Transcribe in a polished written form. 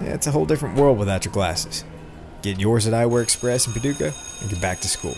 Yeah, it's a whole different world without your glasses. Get yours at Eyewear Express in Paducah and get back to school.